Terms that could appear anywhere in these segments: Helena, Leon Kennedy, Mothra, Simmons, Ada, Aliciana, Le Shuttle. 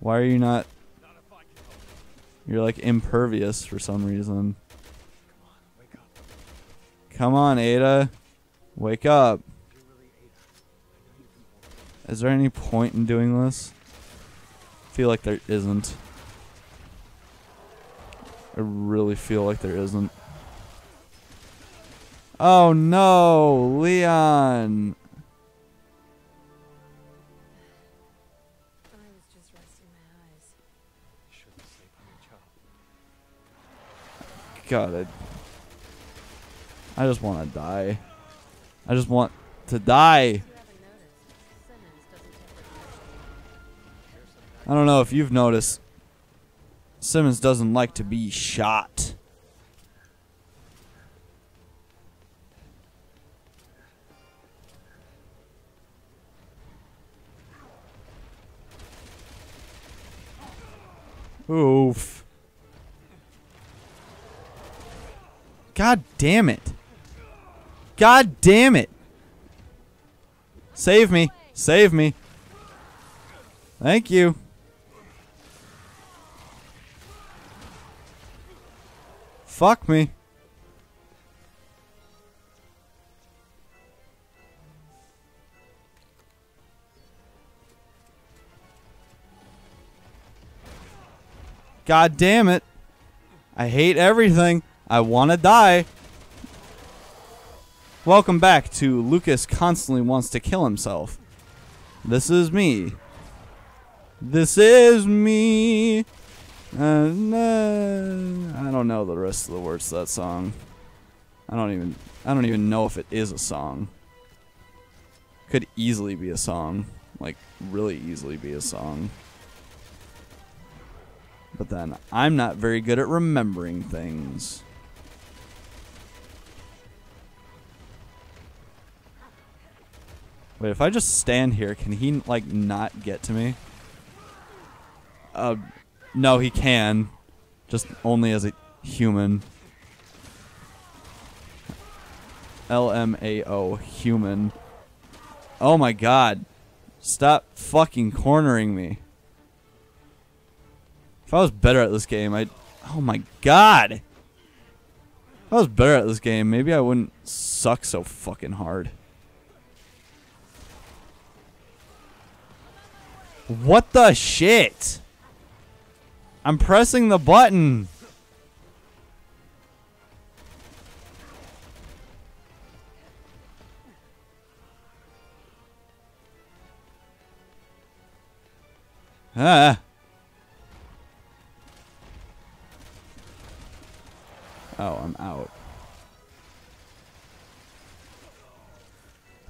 Why are you not? You're like impervious for some reason. Come on, Ada. Wake up. Is there any point in doing this? I feel like there isn't. I really feel like there isn't. Oh no, Leon. I was just resting my eyes. You shouldn't sleep on your job. God, I just want to die. I just want to die. I don't know if you've noticed, Simmons doesn't like to be shot. Oof. God damn it. God damn it. Save me. Save me. Thank you. Fuck me. God damn it. I hate everything. I want to die. Welcome back to Lucas Constantly Wants to Kill Himself. This is me. This is me. I don't know the rest of the words to that song. I don't even know if it is a song. Could easily be a song. Like, really easily be a song. But then, I'm not very good at remembering things. Wait, if I just stand here, can he, like, not get to me? No, he can. Just only as a human. LMAO, human. Oh my god. Stop fucking cornering me. If I was better at this game, I'd... Oh my god! If I was better at this game, maybe I wouldn't suck so fucking hard. What the shit? I'm pressing the button. Ah. Oh, I'm out.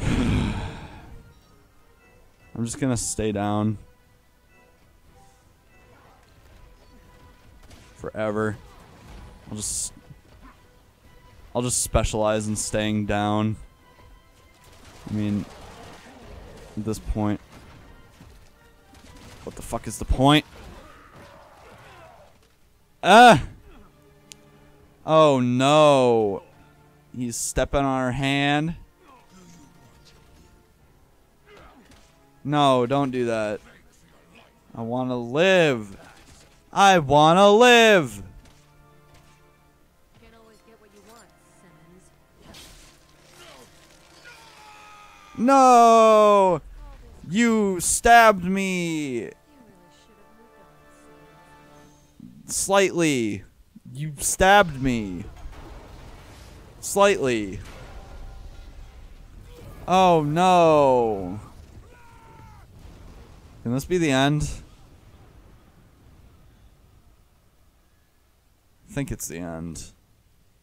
I'm just gonna stay down. Forever. I'll just specialize in staying down. I mean, at this point, what the fuck is the point? Ah! Oh no! He's stepping on our hand. No, don't do that. I want to live. I want to live. Can't always get what you want, Simmons. No! You stabbed me. Slightly. You stabbed me. Slightly. Oh no. Can this be the end? I think it's the end.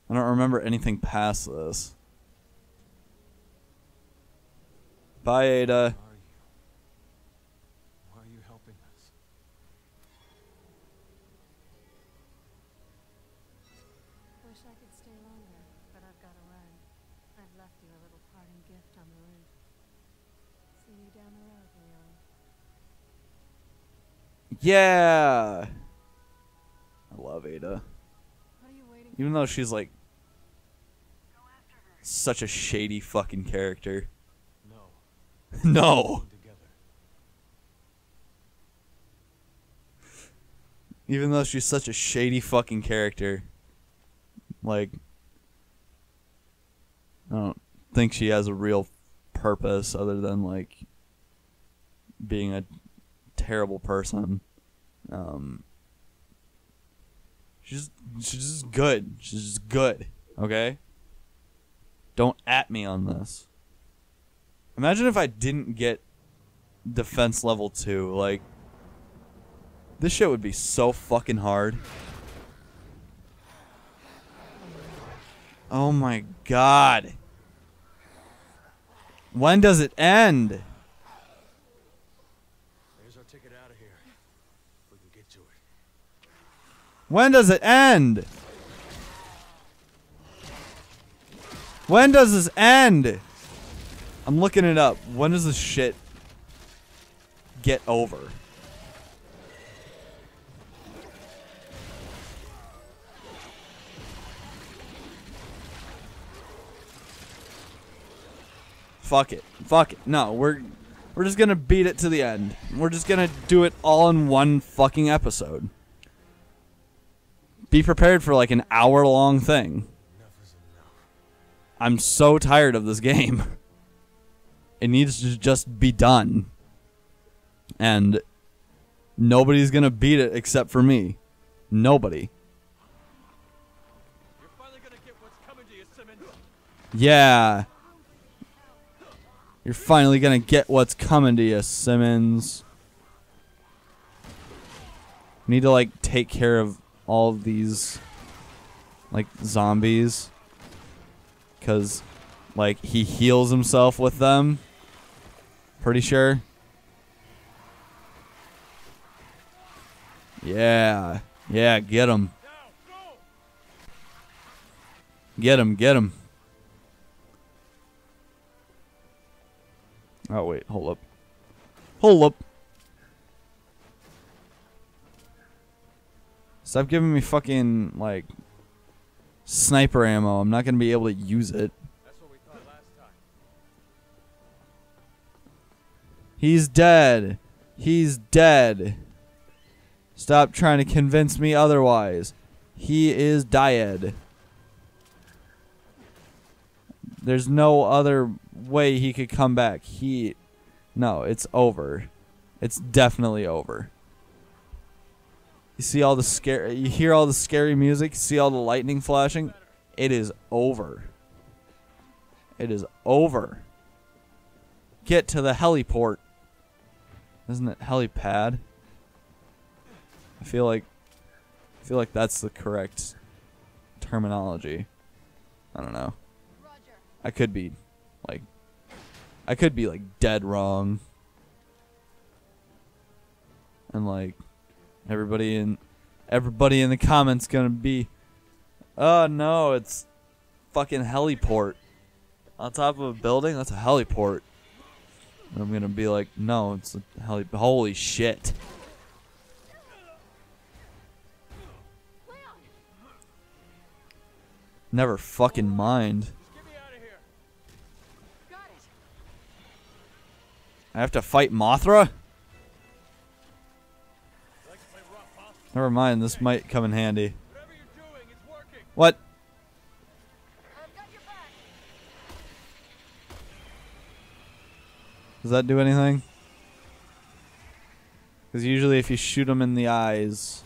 I don't remember anything past this. Bye, Ada. Why are you helping us? Wish I could stay longer, but I've got to run. I've left you a little parting gift on the roof. See you down the road, Leon. Yeah! I love Ada. Even though she's like such a shady fucking character. No. No! Even though she's such a shady fucking character. Like, I don't think she has a real purpose other than, like, being a terrible person. She's just good. She's just good, okay? Don't at me on this. Imagine if I didn't get defense level 2, like, this shit would be so fucking hard. Oh my god. When does it end? There's our ticket out of here. We can get to it. When does it end? When does this end? I'm looking it up. When does this shit get over? Fuck it. Fuck it. No, we're just gonna beat it to the end. We're just gonna do it all in one fucking episode. Be prepared for like an hour-long thing. I'm so tired of this game. It needs to just be done. And nobody's gonna beat it except for me. Nobody. You're finally gonna get what's coming to you, Simmons. Yeah. You're finally gonna get what's coming to you, Simmons. Need to, like, take care of all of these, like, zombies. Because, like, he heals himself with them. Pretty sure. Yeah. Yeah, get him. Get him, get him. Oh, wait, hold up. Hold up. Stop giving me fucking, like, sniper ammo. I'm not going to be able to use it. That's what we thought last time. He's dead. He's dead. Stop trying to convince me otherwise. He is dead. There's no other way he could come back. He... No, it's over. It's definitely over. You see all the scary... You hear all the scary music? You see all the lightning flashing? It is over. It is over. Get to the heliport. Isn't it helipad? I feel like that's the correct terminology. I don't know. I could be... Like, I could be, like, dead wrong. And, like, everybody in the comments gonna be, oh, no, it's fucking heliport. On top of a building? That's a heliport. And I'm gonna be like, no, it's a heliport. Holy shit. Never fucking mind. I have to fight Mothra? Never mind, this might come in handy. What? Does that do anything? Because usually if you shoot them in the eyes,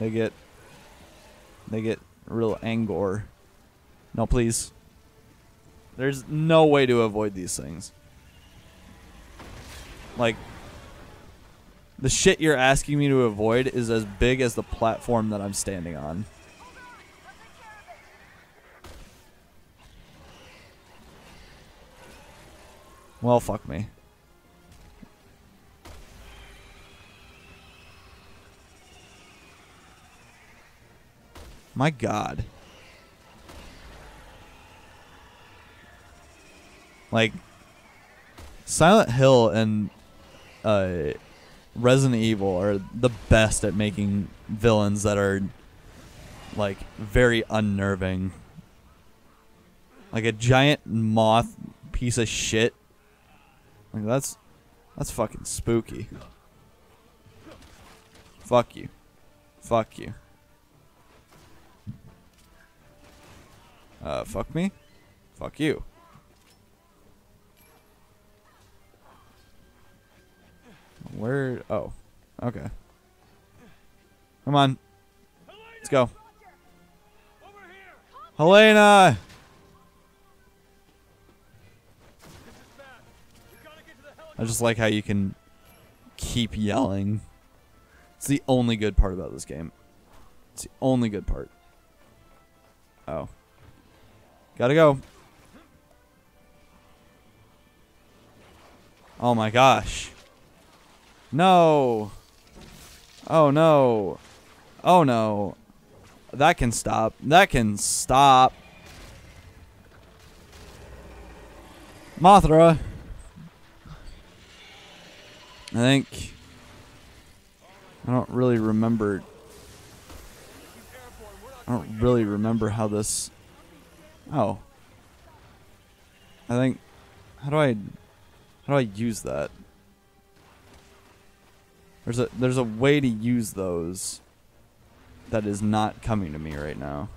they get real angry. No, please. There's no way to avoid these things. Like, the shit you're asking me to avoid is as big as the platform that I'm standing on. Well, fuck me. My god. Like, Silent Hill and... Resident Evil are the best at making villains that are like very unnerving. Like a giant moth piece of shit. Like that's fucking spooky. Fuck you. Fuck you. Fuck me? Fuck you. Where? Oh. Okay. Come on. Let's go. Helena! I just like how you can keep yelling. It's the only good part about this game. It's the only good part. Oh. Gotta go. Oh my gosh. No. Oh no. Oh no. That can stop. That can stop. Mothra. I think. I don't really remember. I don't really remember how this. Oh. I think. How do I use that? There's a way to use those that is not coming to me right now.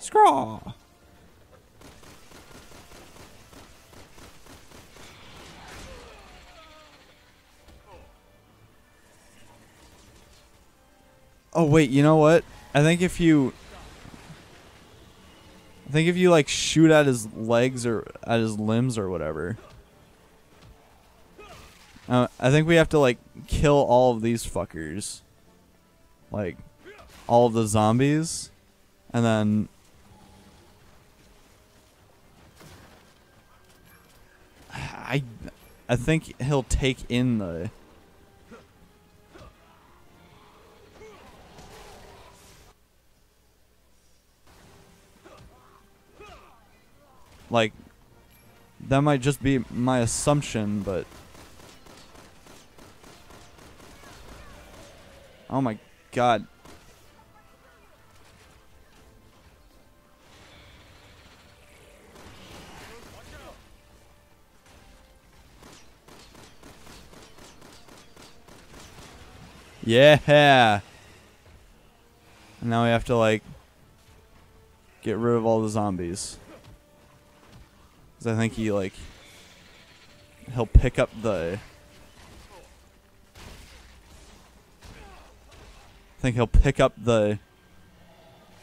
Scraw. Oh wait, you know what? I think if you like shoot at his legs or at his limbs or whatever. I think we have to, like, kill all of these fuckers. Like, all of the zombies. And then... I think he'll take in the... Like, that might just be my assumption, but... Oh my god. Yeah. And now we have to like get rid of all the zombies. 'Cause I think he'll pick up the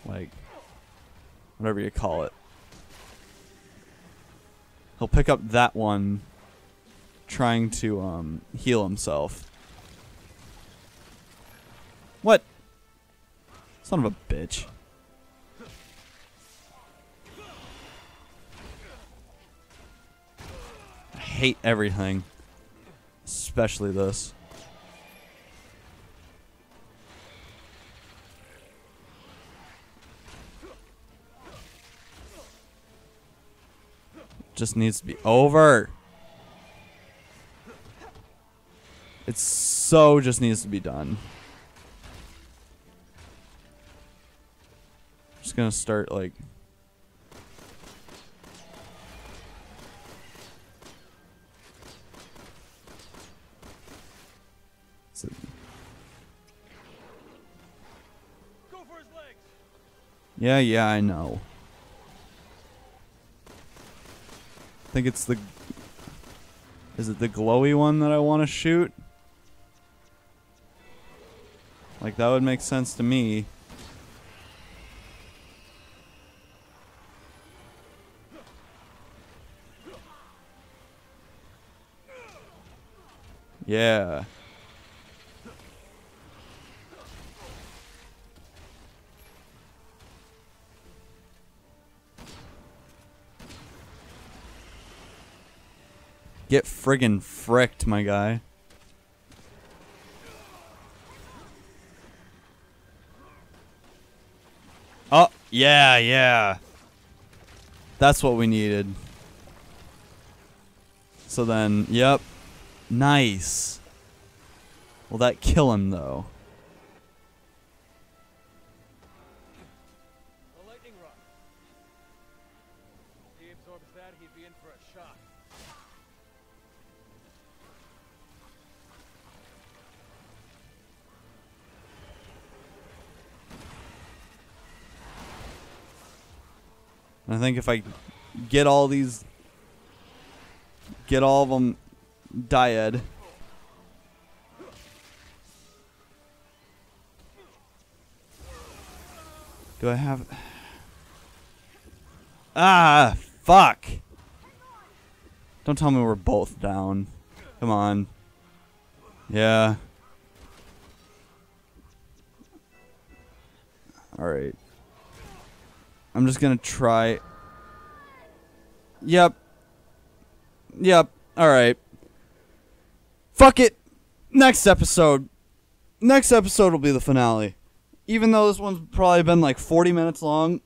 like, whatever you call it. He'll pick up that one trying to heal himself. What? Son of a bitch. I hate everything, especially this. Just needs to be over. It's so just needs to be done. Just gonna start like go for his legs. Yeah, I know. I think it's the... Is it the glowy one that I want to shoot? Like, that would make sense to me. Yeah. Get friggin' fricked, my guy. Oh, yeah. That's what we needed. So then, yep. Nice. Will that kill him, though? A lightning rod. If he absorbs that, he'd be in for a shock. And I think if I get all these, get all of them dyad. Do I have... Ah, fuck. Don't tell me we're both down. Come on. Yeah. Alright. I'm just gonna try... Yep. Yep. Alright. Fuck it! Next episode. Next episode will be the finale. Even though this one's probably been like 40 minutes long.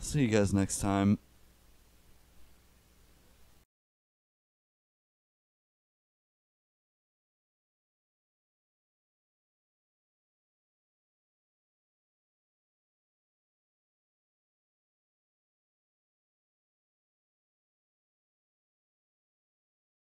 See you guys next time.